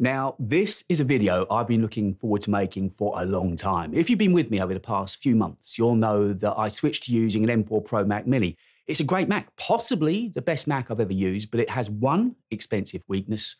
Now, this is a video I've been looking forward to making for a long time. If you've been with me over the past few months, you'll know that I switched to using an M4 Pro Mac mini. It's a great Mac, possibly the best Mac I've ever used, but it has one expensive weakness,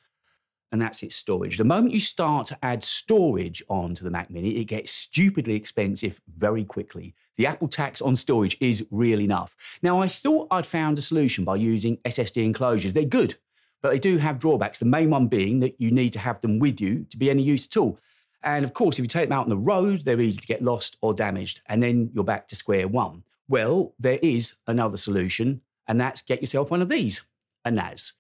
and that's its storage. The moment you start to add storage onto the Mac mini, it gets stupidly expensive very quickly. The Apple tax on storage is real enough. Now, I thought I'd found a solution by using SSD enclosures. They're good, but they do have drawbacks. The main one being that you need to have them with you to be any use at all. And of course, if you take them out on the road, they're easy to get lost or damaged, and then you're back to square one. Well, there is another solution, and that's get yourself one of these, a NAS.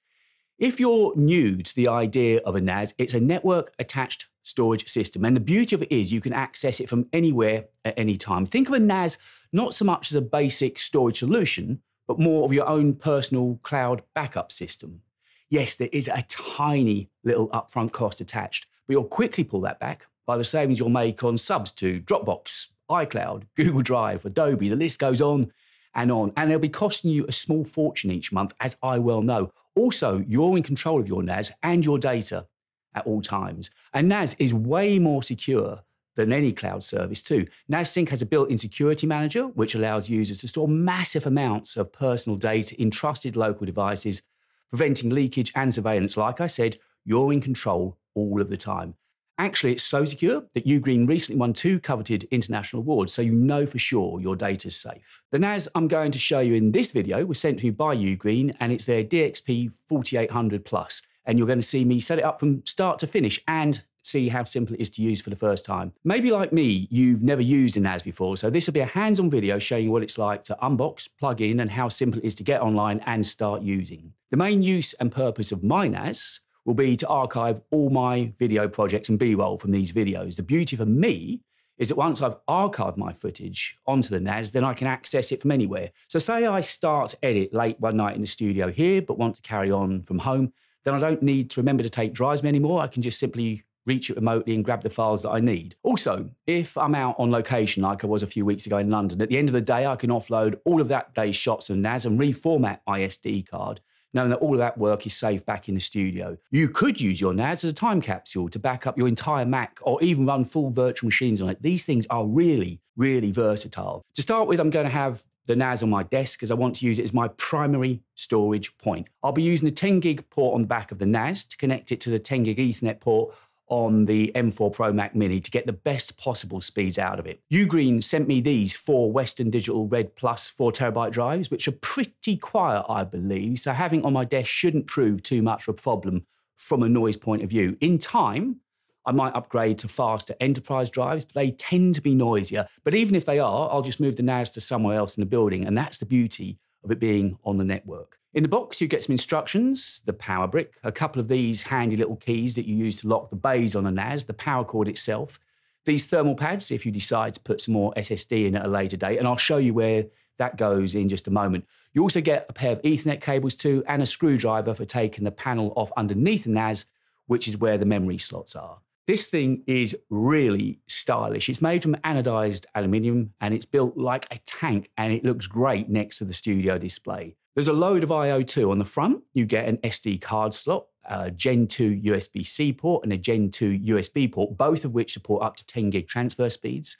If you're new to the idea of a NAS, it's a network-attached storage system, and the beauty of it is you can access it from anywhere at any time. Think of a NAS not so much as a basic storage solution, but more of your own personal cloud backup system. Yes, there is a tiny little upfront cost attached, but you'll quickly pull that back by the savings you'll make on subs to Dropbox, iCloud, Google Drive, Adobe, the list goes on. And they'll be costing you a small fortune each month, as I well know. Also, you're in control of your NAS and your data at all times. And NAS is way more secure than any cloud service too. NASync has a built-in security manager, which allows users to store massive amounts of personal data in trusted local devices, preventing leakage and surveillance. Like I said, you're in control all of the time. Actually, it's so secure that Ugreen recently won 2 coveted international awards, so you know for sure your data's safe. The NAS I'm going to show you in this video was sent to me by Ugreen, and it's their DXP4800 Plus. And you're going to see me set it up from start to finish and see how simple it is to use for the first time. Maybe like me, you've never used a NAS before, so this will be a hands-on video showing you what it's like to unbox, plug in, and how simple it is to get online and start using. The main use and purpose of my NAS will be to archive all my video projects and B-roll from these videos. The beauty for me is that once I've archived my footage onto the NAS, then I can access it from anywhere. So say I start to edit late one night in the studio here, but want to carry on from home, then I don't need to remember to take drives anymore. I can just simply reach it remotely and grab the files that I need. Also, if I'm out on location like I was a few weeks ago in London, at the end of the day, I can offload all of that day's shots on NAS and reformat my SD card, knowing that all of that work is saved back in the studio. You could use your NAS as a time capsule to back up your entire Mac or even run full virtual machines on it. These things are really, really versatile. To start with, I'm going to have the NAS on my desk because I want to use it as my primary storage point. I'll be using the 10 gig port on the back of the NAS to connect it to the 10 gig Ethernet port on the M4 Pro Mac mini to get the best possible speeds out of it. Ugreen sent me these 4 Western Digital Red Plus 4TB drives, which are pretty quiet, I believe, so having on my desk shouldn't prove too much of a problem from a noise point of view. In time, I might upgrade to faster enterprise drives, but they tend to be noisier. But even if they are, I'll just move the NAS to somewhere else in the building, and that's the beauty of it being on the network. In the box, you get some instructions, the power brick, a couple of these handy little keys that you use to lock the bays on the NAS, the power cord itself, these thermal pads if you decide to put some more SSD in at a later date, and I'll show you where that goes in just a moment. You also get a pair of Ethernet cables too, and a screwdriver for taking the panel off underneath the NAS, which is where the memory slots are. This thing is really stylish. It's made from anodized aluminium, and it's built like a tank, and it looks great next to the studio display. There's a load of I/O too. On the front, you get an SD card slot, a Gen 2 USB-C port, and a Gen 2 USB port, both of which support up to 10 gig transfer speeds.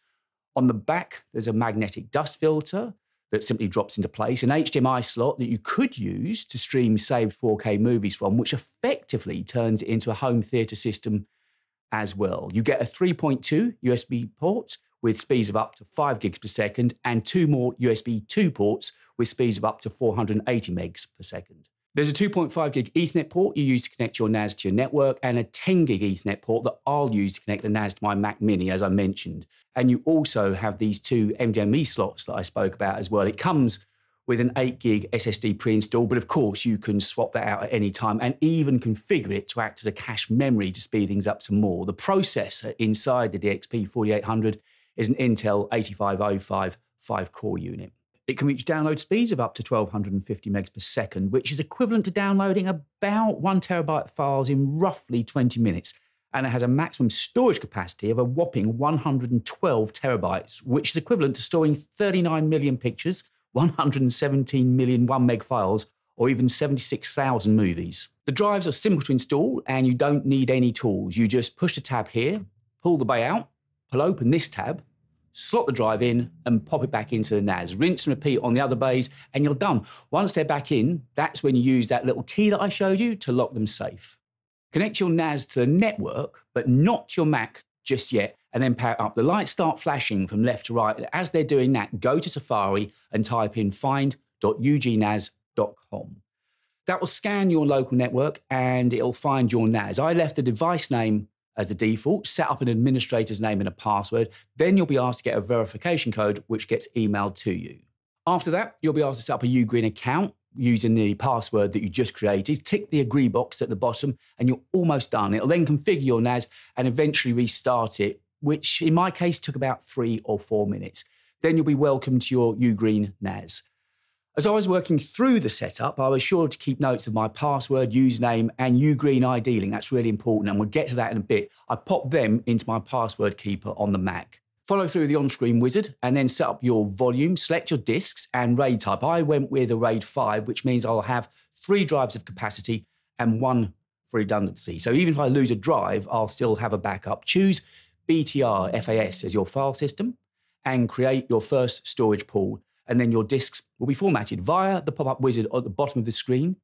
On the back, there's a magnetic dust filter that simply drops into place, an HDMI slot that you could use to stream saved 4K movies from, which effectively turns it into a home theater system as well. You get a 3.2 USB port with speeds of up to 5 gigs per second and 2 more USB 2 ports with speeds of up to 480 megs per second. There's a 2.5 gig Ethernet port you use to connect your NAS to your network and a 10 gig Ethernet port that I'll use to connect the NAS to my Mac mini, as I mentioned. And you also have these 2 NVMe slots that I spoke about as well. It comes with an 8 gig SSD pre-installed, but of course you can swap that out at any time and even configure it to act as a cache memory to speed things up some more. The processor inside the DXP4800 is an Intel 8505 5-core unit. It can reach download speeds of up to 1250 megs per second, which is equivalent to downloading about 1TB files in roughly 20 minutes. And it has a maximum storage capacity of a whopping 112 terabytes, which is equivalent to storing 39 million pictures, 117 million 1 meg files or even 76,000 movies. The drives are simple to install and you don't need any tools. You just push the tab here, pull the bay out, pull open this tab, slot the drive in and pop it back into the NAS. Rinse and repeat on the other bays and you're done. Once they're back in, that's when you use that little key that I showed you to lock them safe. Connect your NAS to the network, but not your Mac just yet, and then power up. The lights start flashing from left to right. As they're doing that, go to Safari and type in find.ugnas.com. That will scan your local network and it'll find your NAS. I left the device name as the default, set up an administrator's name and a password. Then you'll be asked to get a verification code, which gets emailed to you. After that, you'll be asked to set up a Ugreen account using the password that you just created. Tick the agree box at the bottom and you're almost done. It'll then configure your NAS and eventually restart it, which in my case took about 3 or 4 minutes. Then you'll be welcome to your Ugreen NAS. As I was working through the setup, I was sure to keep notes of my password, username, and Ugreen ID link. That's really important, and we'll get to that in a bit. I popped them into my password keeper on the Mac. Follow through the on-screen wizard, and then set up your volume, select your disks, and RAID type. I went with a RAID 5, which means I'll have 3 drives of capacity and 1 for redundancy. So even if I lose a drive, I'll still have a backup. Choose BTRFS as your file system, and create your first storage pool. And then your disks will be formatted via the pop-up wizard at the bottom of the screen.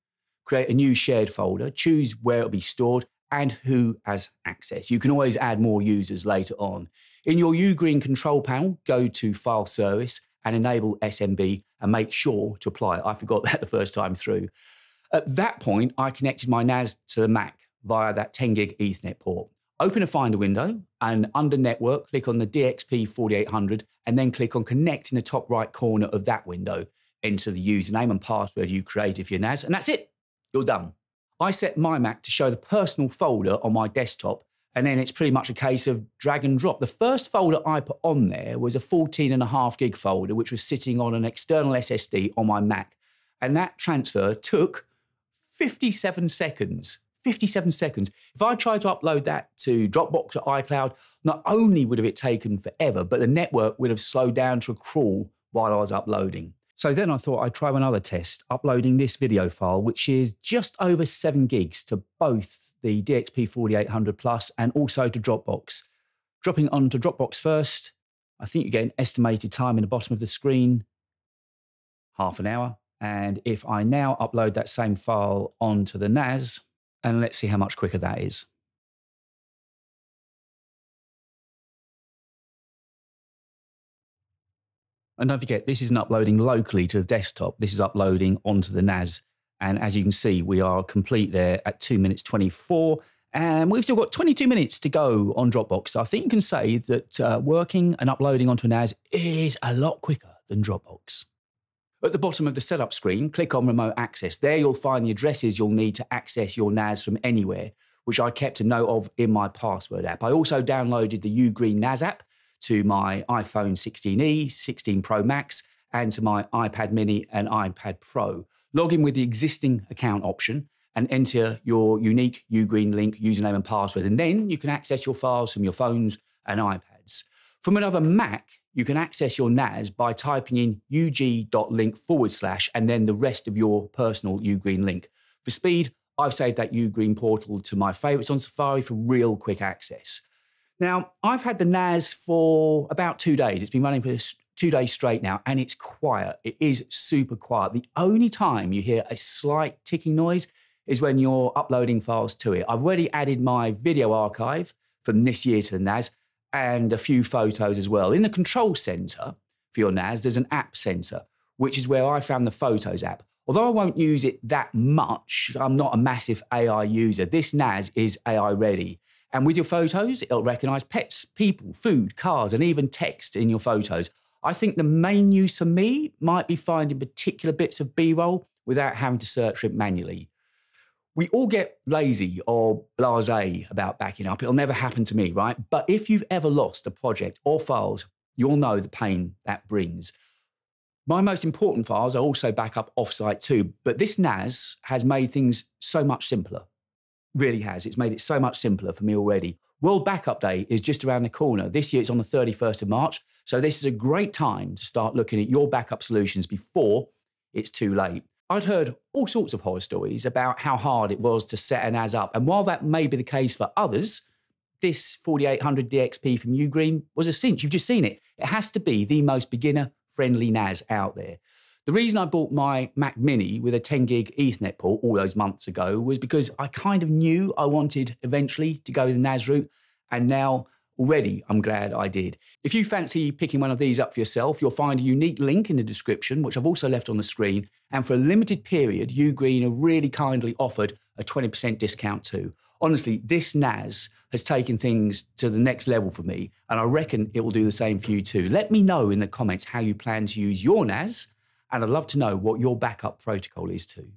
Create a new shared folder, choose where it'll be stored and who has access. You can always add more users later on. In your Ugreen control panel, go to File Service and enable SMB and make sure to apply it. I forgot that the first time through. At that point, I connected my NAS to the Mac via that 10 gig Ethernet port. Open a Finder window and under Network, click on the DXP4800 and then click on Connect in the top right corner of that window. Enter the username and password you created for your NAS and that's it, you're done. I set my Mac to show the personal folder on my desktop and then it's pretty much a case of drag and drop. The first folder I put on there was a 14.5 gig folder which was sitting on an external SSD on my Mac and that transfer took 57 seconds. 57 seconds. If I tried to upload that to Dropbox or iCloud, not only would have it taken forever, but the network would have slowed down to a crawl while I was uploading. So then I thought I'd try another test, uploading this video file, which is just over 7 gigs to both the DXP4800 Plus and also to Dropbox. Dropping onto Dropbox first, I think you get an estimated time in the bottom of the screen, half an hour. And if I now upload that same file onto the NAS, and let's see how much quicker that is. And don't forget, this isn't uploading locally to the desktop. This is uploading onto the NAS. And as you can see, we are complete there at 2 minutes 24. And we've still got 22 minutes to go on Dropbox. So I think you can say that working and uploading onto a NAS is a lot quicker than Dropbox. At the bottom of the setup screen, click on Remote Access. There you'll find the addresses you'll need to access your NAS from anywhere, which I kept a note of in my password app. I also downloaded the Ugreen NAS app to my iPhone 16e, 16 Pro Max, and to my iPad mini and iPad Pro. Log in with the existing account option and enter your unique Ugreen link, username and password. And then you can access your files from your phones and iPads. From another Mac, you can access your NAS by typing in ug.link/ and then the rest of your personal Ugreen link. For speed, I've saved that Ugreen portal to my favorites on Safari for real quick access. Now, I've had the NAS for about 2 days. It's been running for 2 days straight now, and it's quiet. It is super quiet. The only time you hear a slight ticking noise is when you're uploading files to it. I've already added my video archive from this year to the NAS, and a few photos as well. In the control center for your NAS, there's an app center, which is where I found the Photos app. Although I won't use it that much, I'm not a massive AI user. This NAS is AI ready. And with your photos, it'll recognize pets, people, food, cars, and even text in your photos. I think the main use for me might be finding particular bits of B-roll without having to search for it manually. We all get lazy or blasé about backing up. It'll never happen to me, right? But if you've ever lost a project or files, you'll know the pain that brings. My most important files are also back up offsite too, but this NAS has made things so much simpler. Really has. It's made it so much simpler for me already. World Backup Day is just around the corner. This year it's on the 31st of March, so this is a great time to start looking at your backup solutions before it's too late. I'd heard all sorts of horror stories about how hard it was to set a NAS up. And while that may be the case for others, this 4800 DXP from Ugreen was a cinch. You've just seen it. It has to be the most beginner-friendly NAS out there. The reason I bought my Mac mini with a 10 gig Ethernet port all those months ago was because I kind of knew I wanted eventually to go the NAS route, and now already I'm glad I did. If you fancy picking one of these up for yourself, you'll find a unique link in the description, which I've also left on the screen, and for a limited period, Ugreen have really kindly offered a 20% discount too. Honestly, this NAS has taken things to the next level for me, and I reckon it will do the same for you too. Let me know in the comments how you plan to use your NAS, and I'd love to know what your backup protocol is too.